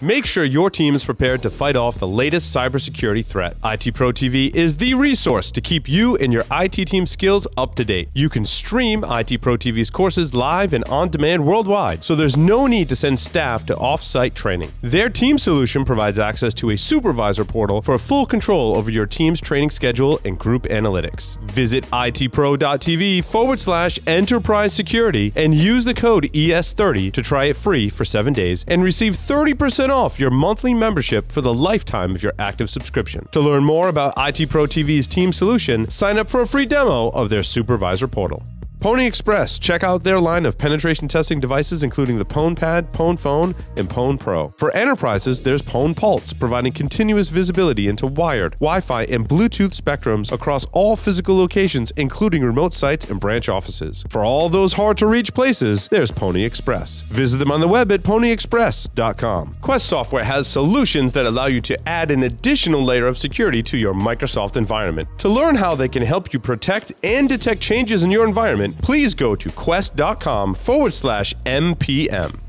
Make sure your team is prepared to fight off the latest cybersecurity threat. ITProTV is the resource to keep you and your IT team skills up to date. You can stream ITProTV's courses live and on demand worldwide, so there's no need to send staff to off-site training. Their team solution provides access to a supervisor portal for full control over your team's training schedule and group analytics. Visit itpro.tv/enterprise security and use the code ES30 to try it free for 7 days and receive 30% off your monthly membership for the lifetime of your active subscription. To learn more about ITProTV's team solution, sign up for a free demo of their supervisor portal. Pwnie Express. Check out their line of penetration testing devices, including the Pwn Pad, Pwn Phone, and Pwn Pro. For enterprises, there's Pwn Pulse, providing continuous visibility into wired, Wi-Fi, and Bluetooth spectrums across all physical locations, including remote sites and branch offices. For all those hard-to-reach places, there's Pwnie Express. Visit them on the web at pwnieexpress.com. Quest Software has solutions that allow you to add an additional layer of security to your Microsoft environment. To learn how they can help you protect and detect changes in your environment, please go to quest.com/mpm.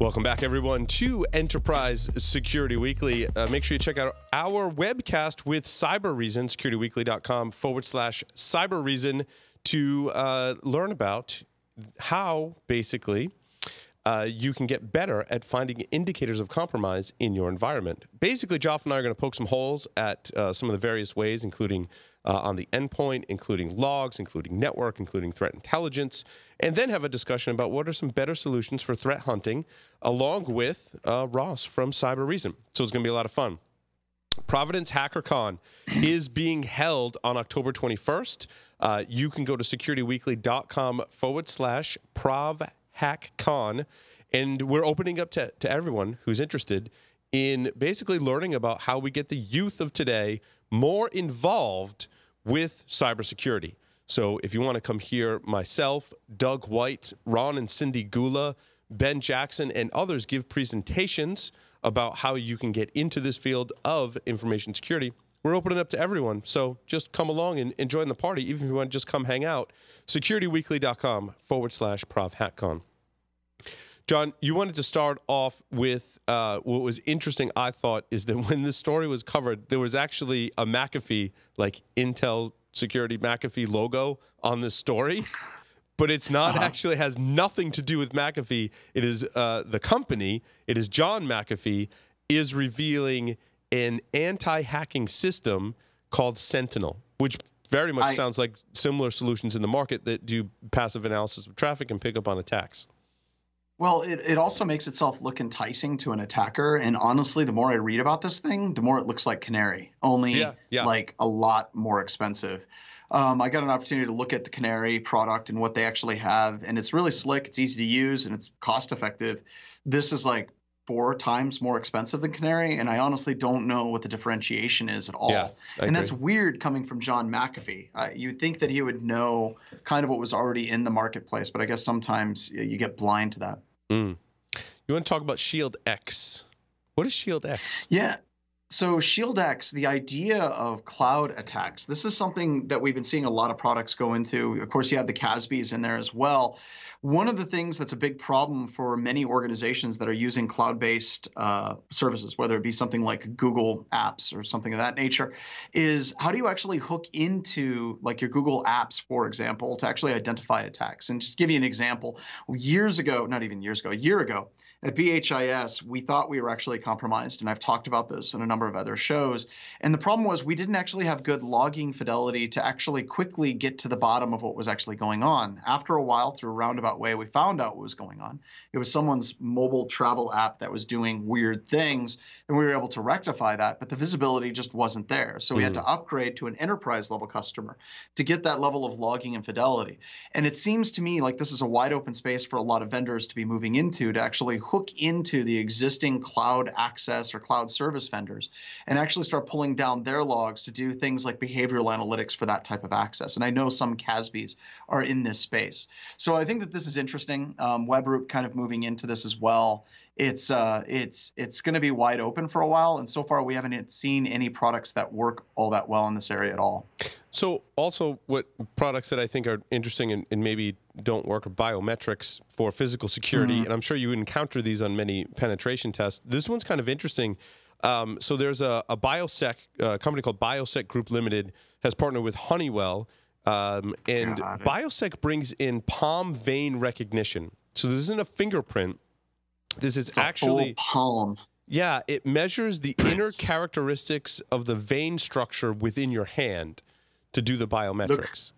Welcome back, everyone, to Enterprise Security Weekly. Make sure you check out our webcast with Cyber Reason, securityweekly.com/cyberreason, to learn about how, basically, you can get better at finding indicators of compromise in your environment. Basically, Joff and I are going to poke some holes at some of the various ways, including on the endpoint, including logs, including network, including threat intelligence, and then have a discussion about what are some better solutions for threat hunting, along with Ross from Cyber Reason. So it's going to be a lot of fun. Providence HackerCon is being held on October 21st. You can go to securityweekly.com/ProvHackCon, and we're opening up to everyone who's interested in basically learning about how we get the youth of today more involved with cybersecurity. So if you want to come hear myself, Doug White, Ron and Cindy Gula, Ben Jackson, and others give presentations about how you can get into this field of information security, we're opening up to everyone, so just come along and join the party, even if you want to just come hang out. securityweekly.com/ProvHackCon. John, you wanted to start off with what was interesting, I thought, is that when this story was covered, there was actually a McAfee, like Intel Security McAfee logo on this story, but it's not actually has nothing to do with McAfee. It is the company, it is John McAfee, is revealing an anti-hacking system called Sentinel, which very much sounds like similar solutions in the market that do passive analysis of traffic and pick up on attacks. Well, it also makes itself look enticing to an attacker. And honestly, the more I read about this thing, the more it looks like Canary, only like a lot more expensive. I got an opportunity to look at the Canary product and what they actually have. And it's really slick. It's easy to use and it's cost effective. This is like 4 times more expensive than Canary, and I honestly don't know what the differentiation is at all. Yeah, and that's weird coming from John McAfee. You'd think that he would know kind of what was already in the marketplace, but I guess sometimes you get blind to that. Mm. You want to talk about ShieldX. What is ShieldX? Yeah. So ShieldX, the idea of cloud attacks, this is something that we've been seeing a lot of products go into. Of course, you have the CASBs in there as well. One of the things that's a big problem for many organizations that are using cloud-based services, whether it be something like Google Apps or something of that nature, is how do you actually hook into like your Google Apps, for example, to actually identify attacks? And just give you an example, years ago, not even years ago, a year ago, at BHIS, we thought we were actually compromised, and I've talked about this in a number of other shows. And the problem was we didn't actually have good logging fidelity to actually quickly get to the bottom of what was actually going on. After a while, through a roundabout way, we found out what was going on. It was someone's mobile travel app that was doing weird things, and we were able to rectify that, but the visibility just wasn't there. So we had to upgrade to an enterprise-level customer to get that level of logging and fidelity. And it seems to me like this is a wide-open space for a lot of vendors to be moving into to actually hook into the existing cloud access or cloud service vendors and actually start pulling down their logs to do things like behavioral analytics for that type of access. And I know some CASBs are in this space. So I think that this is interesting. Webroot kind of moving into this as well. It's going to be wide open for a while. And so far, we haven't seen any products that work all that well in this area at all. So also what products that I think are interesting and maybe don't work are biometrics for physical security. Mm. And I'm sure you encounter these on many penetration tests. This one's kind of interesting. So there's a BioSec company called BioSec Group Limited has partnered with Honeywell. And BioSec brings in palm vein recognition. So this isn't a fingerprint. This is actually a full palm. Yeah, it measures the inner characteristics of the vein structure within your hand to do the biometrics.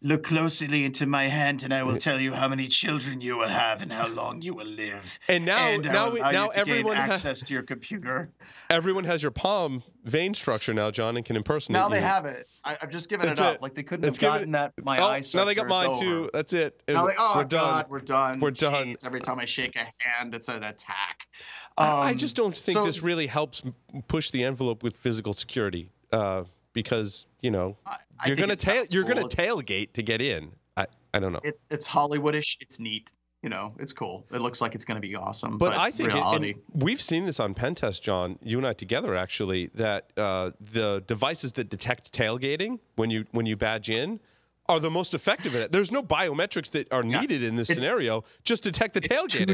Look closely into my hand, and I will tell you how many children you will have and how long you will live. And now everyone has access to your computer. Everyone has your palm vein structure now, John, and can impersonate. Now they have it. I've just given it up. Like they couldn't have gotten that. My eye structure. Now they got mine too. That's it. Now they, oh God, we're done. We're done. Jeez, every time I shake a hand, it's an attack. I just don't think this really helps push the envelope with physical security because, you know, you're gonna tailgate to get in. I don't know. It's Hollywoodish. It's neat. You know, it's cool. It looks like it's going to be awesome. But I think we've seen this on pen test, John. You and I together actually that the devices that detect tailgating when you badge in are the most effective at it. There's no biometrics that are needed in this scenario. Just detect the tailgating.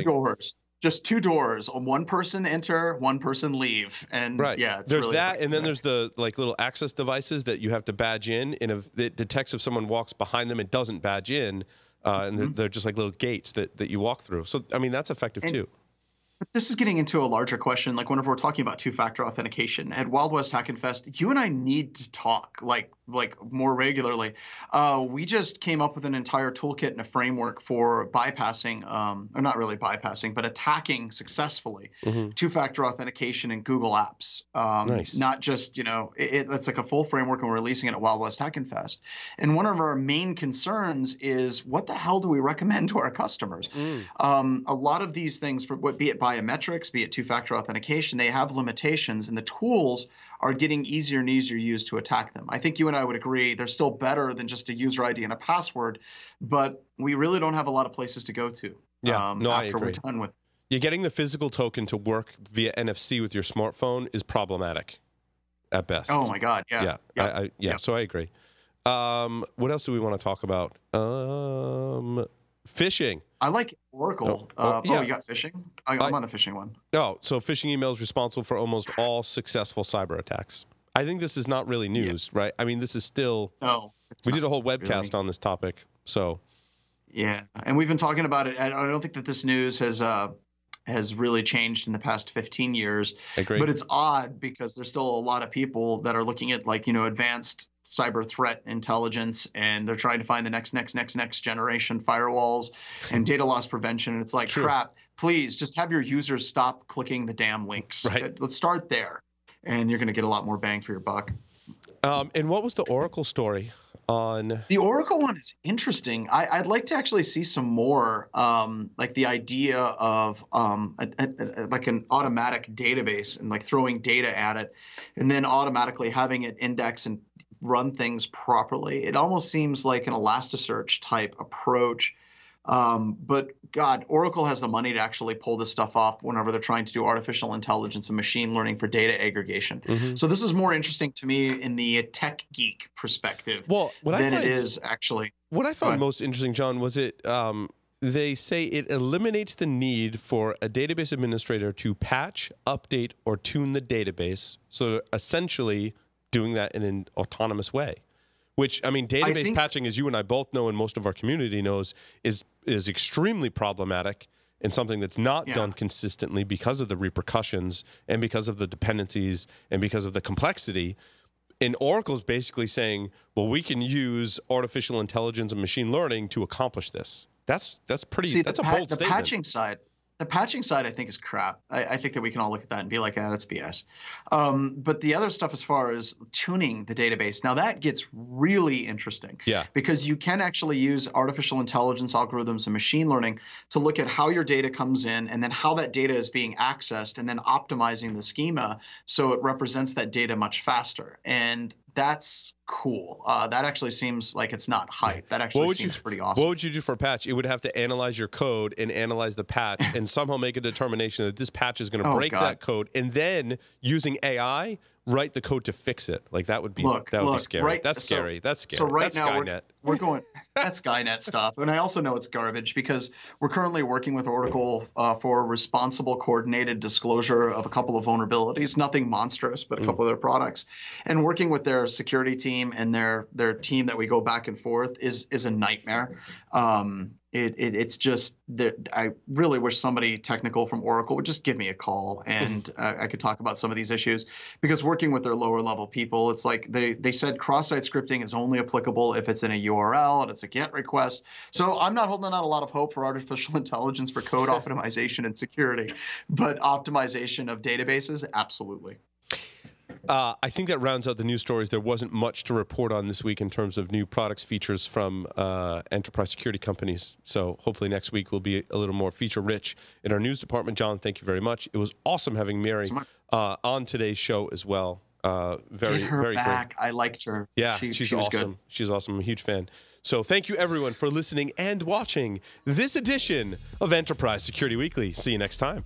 Just two doors. One person enter, one person leave, and yeah, it's really great. And then there's the like little access devices that you have to badge in, and it detects if someone walks behind them and doesn't badge in, and they're just like little gates that you walk through. So I mean, that's effective too. But this is getting into a larger question, like whenever we're talking about two-factor authentication. At Wild West Hackenfest, you and I need to talk like more regularly. We just came up with an entire toolkit and a framework for bypassing, or not really bypassing, but attacking successfully two-factor authentication in Google Apps. Nice. Not just, you know, it's like a full framework, and we're releasing it at Wild West Hackenfest. And one of our main concerns is what the hell do we recommend to our customers? A lot of these things, be it biometrics, be it two-factor authentication, they have limitations, and the tools are getting easier and easier used to attack them. I think you and I would agree they're still better than just a user ID and a password, but we really don't have a lot of places to go to after we're done with it. You're getting the physical token to work via NFC with your smartphone is problematic at best. Oh, my God, yeah. Yeah, so I agree. What else do we want to talk about? Phishing. I like Oracle. You got phishing? I'm on the phishing one. No, so phishing email is responsible for almost all successful cyber attacks. I think this is not really news, right? I mean, this is still... No. We did a whole webcast on this topic, so... Yeah, and we've been talking about it. I don't think that this news has really changed in the past 15 years. But it's odd because there's still a lot of people that are looking at, like, you know, advanced cyber threat intelligence, and they're trying to find the next generation firewalls and data loss prevention. And it's like, crap, please just have your users stop clicking the damn links. Let's start there. And you're going to get a lot more bang for your buck. And what was the Oracle story? The Oracle one is interesting. I'd like to actually see some more, like the idea of like an automatic database and like throwing data at it and then automatically having it index and run things properly. It almost seems like an Elastisearch type approach. But God, Oracle has the money to actually pull this stuff off whenever they're trying to do artificial intelligence and machine learning for data aggregation. So this is more interesting to me in the tech geek perspective What I found most interesting, John, was it they say it eliminates the need for a database administrator to patch, update, or tune the database. So essentially doing that in an autonomous way. Which, I mean, database patching, as you and I both know and most of our community knows, is extremely problematic and something that's not done consistently because of the repercussions and because of the dependencies and because of the complexity. And Oracle's basically saying, well, we can use artificial intelligence and machine learning to accomplish this. That's pretty, that's a bold statement. The patching side, I think, is crap. I think that we can all look at that and be like, ah, that's BS. But the other stuff as far as tuning the database, now that gets really interesting. Yeah. Because you can actually use artificial intelligence algorithms and machine learning to look at how your data comes in and then how that data is being accessed and then optimizing the schema so it represents that data much faster. And that's cool. That actually seems like it's not hype. That actually seems pretty awesome. What would you do for a patch? It would have to analyze your code and analyze the patch and somehow make a determination that this patch is going to break that code. And then using AI write the code to fix it. Like that would be that would be scary. That's scary. So right now we're going that's Skynet stuff, and I also know it's garbage because we're currently working with Oracle for responsible coordinated disclosure of a couple of vulnerabilities. Nothing monstrous, but a couple of their products, and working with their security team and their team that we go back and forth is a nightmare. It's just that I really wish somebody technical from Oracle would just give me a call and I could talk about some of these issues, because working with their lower level people, it's like they said cross-site scripting is only applicable if it's in a URL and it's a GET request. So I'm not holding out a lot of hope for artificial intelligence for code optimization and security, but optimization of databases, absolutely. I think that rounds out the news stories. There wasn't much to report on this week in terms of new products, features from enterprise security companies. So hopefully next week will be a little more feature-rich in our news department. John, thank you very much. It was awesome having Mary on today's show as well. Very, very great. I liked her. Yeah, she's awesome. Good. She's awesome. I'm a huge fan. So thank you, everyone, for listening and watching this edition of Enterprise Security Weekly. See you next time.